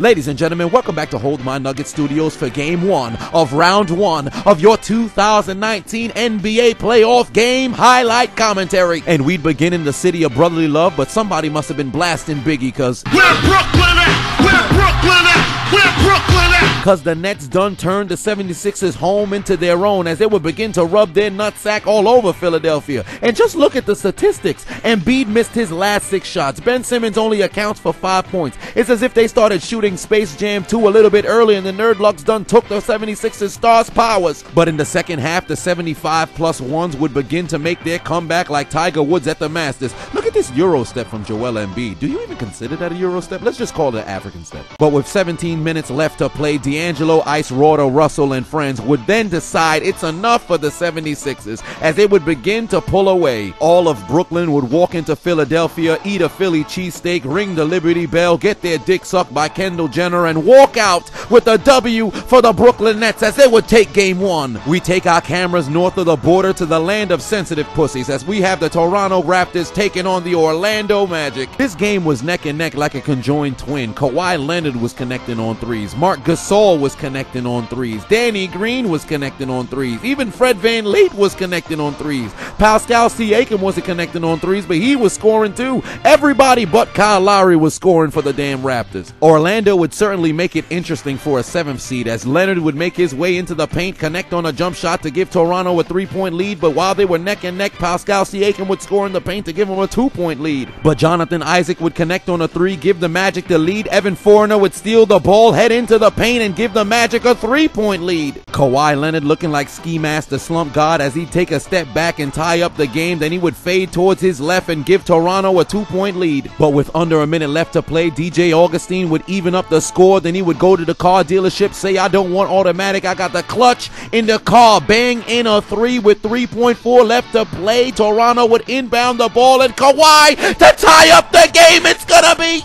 Ladies and gentlemen, welcome back to Hold My Nugget Studios for Game 1 of Round 1 of your 2019 NBA Playoff Game Highlight Commentary. And we'd begin in the city of brotherly love, but somebody must have been blasting Biggie, because we're Brooklyn at! We're Brooklyn at! We're Brooklyn at! Because the Nets done turned the 76ers home into their own as they would begin to rub their nutsack all over Philadelphia. And just look at the statistics. Embiid missed his last 6 shots. Ben Simmons only accounts for 5 points. It's as if they started shooting Space Jam 2 a little bit early, and the Nerdlucks done took the 76ers stars powers. But in the second half, the 75+1s would begin to make their comeback like Tiger Woods at the Masters. Look at this Euro step from Joel Embiid. Do you even consider that a Euro step? Let's just call it an African step. But with 17 minutes left to play, D'Angelo, Ice, Roto, Russell, and friends would then decide it's enough for the 76ers as they would begin to pull away. All of Brooklyn would walk into Philadelphia, eat a Philly cheesesteak, ring the Liberty Bell, get their dick sucked by Kendall Jenner, and walk out with a W for the Brooklyn Nets as they would take Game 1. We take our cameras north of the border to the land of sensitive pussies as we have the Toronto Raptors taking on the Orlando Magic. This game was neck and neck like a conjoined twin. Kawhi Leonard was connecting on threes. Mark Gasol was connecting on threes. Danny Green was connecting on threes. Even Fred VanVleet was connecting on threes. Pascal Siakam wasn't connecting on threes, but he was scoring too. Everybody but Kyle Lowry was scoring for the damn Raptors. Orlando would certainly make it interesting for a 7th seed as Leonard would make his way into the paint, connect on a jump shot to give Toronto a 3-point lead, but while they were neck and neck, Pascal Siakam would score in the paint to give him a 2-point lead. But Jonathan Isaac would connect on a 3, give the Magic the lead. Evan Fournier would steal the ball, head into the paint, and give the Magic a 3-point lead. Kawhi Leonard looking like Ski Master Slump God as he'd take a step back and tie up the game, then he would fade towards his left and give Toronto a 2-point lead. But with under a minute left to play, DJ Augustine would even up the score, then he would go to the car dealership, say, I don't want automatic, I got the clutch in the car, bang in a 3 with 3.4 left to play. Toronto would inbound the ball, and Kawhi to tie up the game. It's gonna be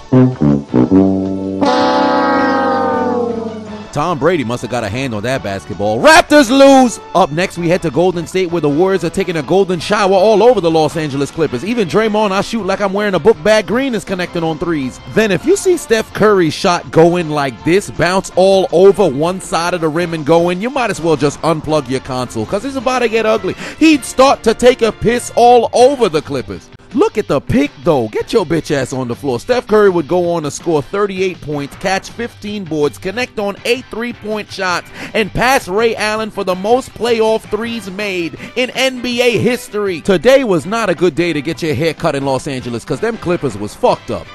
Tom Brady must have got a hand on that basketball. Raptors lose. Up next, we head to Golden State, where the Warriors are taking a golden shower all over the Los Angeles Clippers. Even Draymond, I shoot like I'm wearing a book bag green, is connecting on threes. Then if you see Steph Curry's shot going like this, bounce all over one side of the rim and go in, you might as well just unplug your console, because it's about to get ugly. He'd start to take a piss all over the Clippers. Look at the pick, though. Get your bitch ass on the floor. Steph Curry would go on to score 38 points, catch 15 boards, connect on 8 three-point shots, and pass Ray Allen for the most playoff threes made in NBA history. Today was not a good day to get your hair cut in Los Angeles, because them Clippers was fucked up.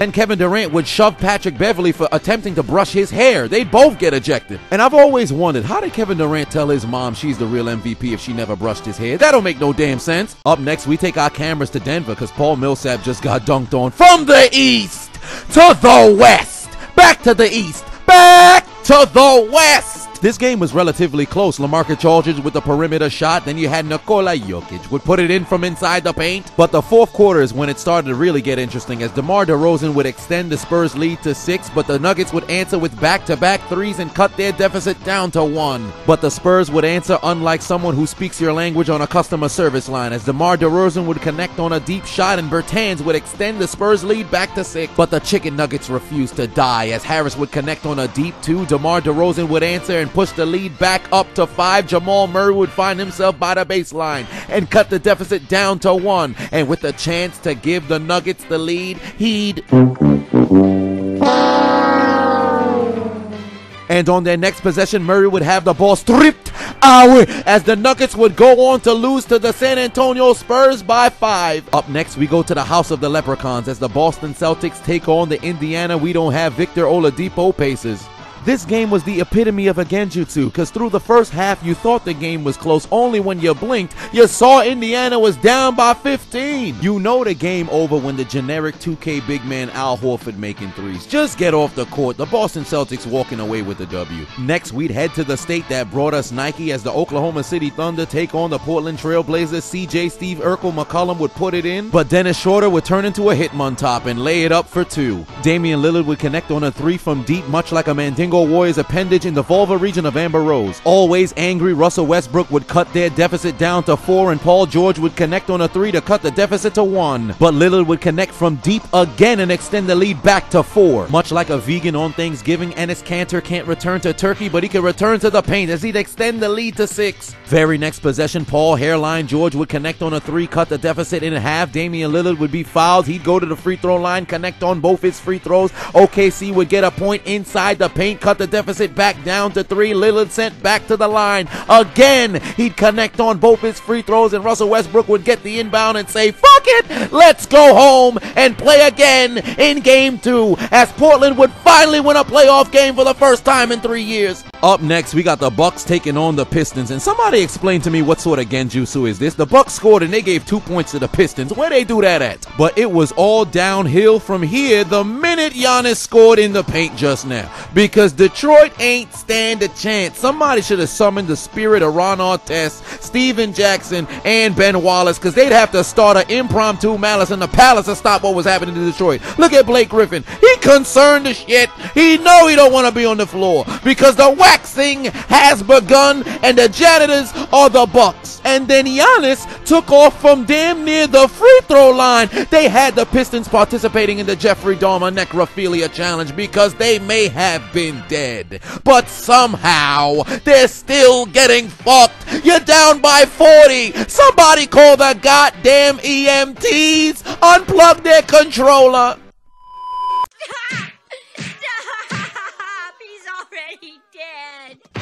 And Kevin Durant would shove Patrick Beverly for attempting to brush his hair. They both get ejected. And I've always wondered, how did Kevin Durant tell his mom she's the real MVP if she never brushed his hair? That don't make no damn sense. Up next, we take our cameras to Denver, because Paul Millsap just got dunked on. From the east to the west. Back to the east. Back to the west. This game was relatively close. LaMarcus Aldridge with the perimeter shot. Then you had Nikola Jokic would put it in from inside the paint. But the fourth quarter is when it started to really get interesting, as DeMar DeRozan would extend the Spurs lead to 6, but the Nuggets would answer with back-to-back threes and cut their deficit down to 1. But the Spurs would answer unlike someone who speaks your language on a customer service line, as DeMar DeRozan would connect on a deep shot and Bertans would extend the Spurs lead back to 6. But the Chicken Nuggets refused to die, as Harris would connect on a deep 2. DeMar DeRozan would answer and push the lead back up to 5. Jamal Murray would find himself by the baseline and cut the deficit down to 1. And with a chance to give the Nuggets the lead, he'd... And on their next possession, Murray would have the ball stripped away as the Nuggets would go on to lose to the San Antonio Spurs by 5. Up next, we go to the House of the Leprechauns as the Boston Celtics take on the Indiana We Don't Have Victor Oladipo Pacers. This game was the epitome of a genjutsu, because through the first half, you thought the game was close. Only when you blinked, you saw Indiana was down by 15. You know the game over when the generic 2K big man Al Horford making threes. Just get off the court. The Boston Celtics walking away with the W. Next, we'd head to the state that brought us Nike as the Oklahoma City Thunder take on the Portland Trail Blazers. CJ Steve Urkel McCollum would put it in, but Dennis Schroeder would turn into a Hitmontop and lay it up for 2. Damian Lillard would connect on a 3 from deep, much like a Mandingo Golden State Warriors appendage in the vulva region of Amber Rose. Always angry, Russell Westbrook would cut their deficit down to 4 and Paul George would connect on a 3 to cut the deficit to 1. But Lillard would connect from deep again and extend the lead back to 4. Much like a vegan on Thanksgiving, Enes Kanter can't return to turkey, but he can return to the paint as he'd extend the lead to 6. Very next possession, Paul Hairline George would connect on a 3, cut the deficit in half. Damian Lillard would be fouled. He'd go to the free throw line, connect on both his free throws. OKC would get a point inside the paint, cut the deficit back down to 3. Lillard sent back to the line. Again, he'd connect on both his free throws, and Russell Westbrook would get the inbound and say, fuck it, let's go home and play again in Game 2, as Portland would finally win a playoff game for the first time in 3 years. Up next, we got the Bucks taking on the Pistons, and somebody explain to me what sort of Genjutsu is this. The Bucks scored and they gave 2 points to the Pistons. Where they do that at? But it was all downhill from here the minute Giannis scored in the paint just now, because Detroit ain't stand a chance. Somebody should have summoned the spirit of Ron Artest, Steven Jackson, and Ben Wallace, because they'd have to start an impromptu Malice in the Palace to stop what was happening to Detroit. Look at Blake Griffin. He concerned as shit. He know he don't want to be on the floor because the waxing has begun and the janitors are the Bucks. And then Giannis took off from damn near the free throw line. They had the Pistons participating in the Jeffrey Dahmer necrophilia challenge because they may have been dead, but somehow they're still getting fucked. You're down by 40. Somebody call the goddamn EMTs. Unplug their controller.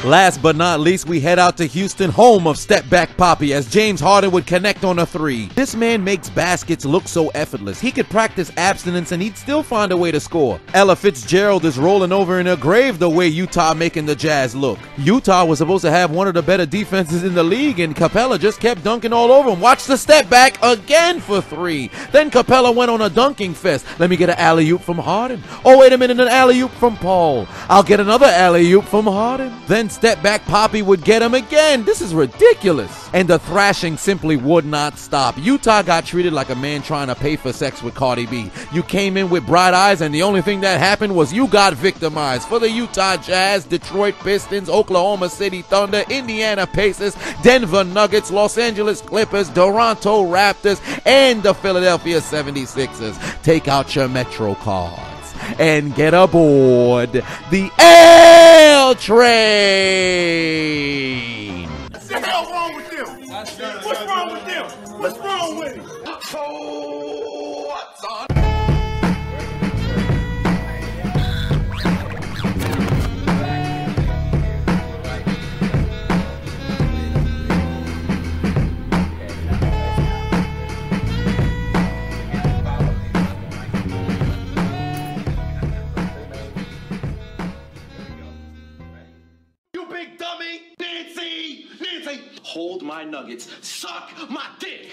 Last but not least, we head out to Houston, home of Step Back Poppy, as James Harden would connect on a 3. This man makes baskets look so effortless. He could practice abstinence and he'd still find a way to score. Ella Fitzgerald is rolling over in her grave the way Utah making the Jazz look. Utah was supposed to have one of the better defenses in the league, and Capella just kept dunking all over him. Watch the step back again for 3. Then Capella went on a dunking fest. Let me get an alley-oop from Harden. Oh, wait a minute, an alley-oop from Paul. I'll get another alley-oop from Harden. Then Step Back Poppy would get him again. This is ridiculous. And the thrashing simply would not stop. Utah got treated like a man trying to pay for sex with Cardi B. You came in with bright eyes, and the only thing that happened was you got victimized. For the Utah Jazz, Detroit Pistons, Oklahoma City Thunder, Indiana Pacers, Denver Nuggets, Los Angeles Clippers, Toronto Raptors, and the Philadelphia 76ers. Take out your Metro card and get aboard the L train. What's wrong with them? What's wrong with them? What's wrong with them? What's on? Hold my nuggets. Suck my dick.